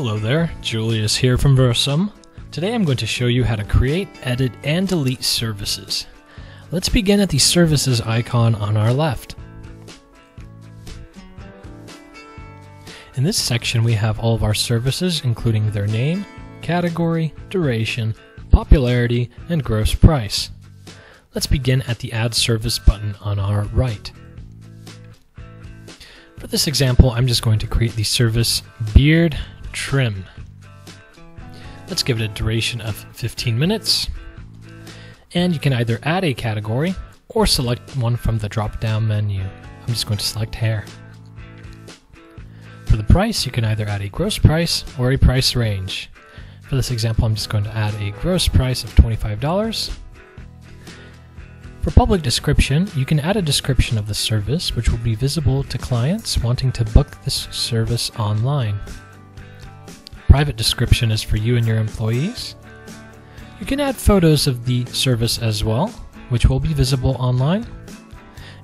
Hello there, Julius here from Versum. Today I'm going to show you how to create, edit, and delete services. Let's begin at the services icon on our left. In this section we have all of our services including their name, category, duration, popularity, and gross price. Let's begin at the Add Service button on our right. For this example, I'm just going to create the service Beard Trim. Let's give it a duration of 15 minutes. And you can either add a category or select one from the drop-down menu. I'm just going to select hair. For the price, you can either add a gross price or a price range. For this example, I'm just going to add a gross price of $25. For public description, you can add a description of the service which will be visible to clients wanting to book this service online. Private description is for you and your employees. You can add photos of the service as well, which will be visible online.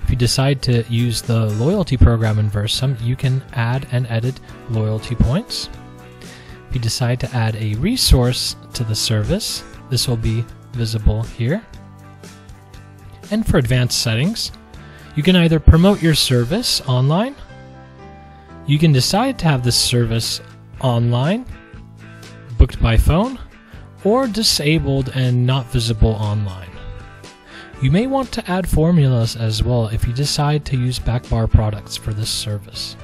If you decide to use the loyalty program in Versum, you can add and edit loyalty points. If you decide to add a resource to the service, this will be visible here. And for advanced settings, you can either promote your service online, you can decide to have this service online, booked by phone, or disabled and not visible online. You may want to add formulas as well if you decide to use backbar products for this service.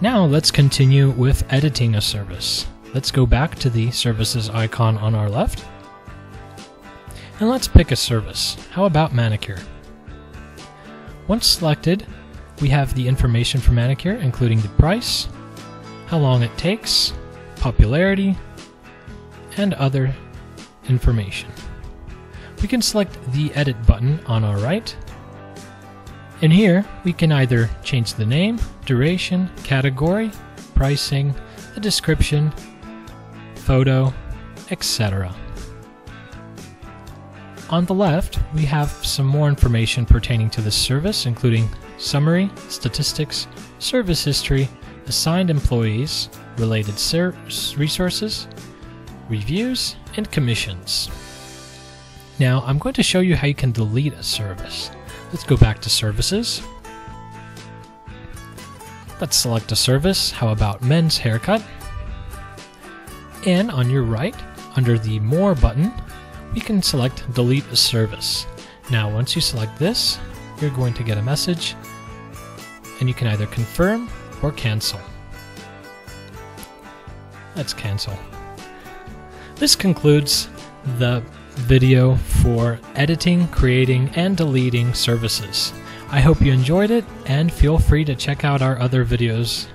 Now let's continue with editing a service. Let's go back to the services icon on our left. And let's pick a service. How about manicure? Once selected, we have the information for manicure, including the price, how long it takes, popularity, and other information. We can select the edit button on our right. And here, we can either change the name, duration, category, pricing, the description, photo, etc. On the left, we have some more information pertaining to this service, including summary, statistics, service history, assigned employees, related resources, reviews, and commissions. Now, I'm going to show you how you can delete a service. Let's go back to services. Let's select a service. How about men's haircut? And on your right, under the More button, you can select delete a service. Now once you select this, you're going to get a message and you can either confirm or cancel. Let's cancel. This concludes the video for editing, creating, and deleting services. I hope you enjoyed it and feel free to check out our other videos.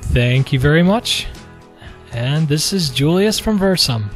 Thank you very much. And this is Julius from Versum.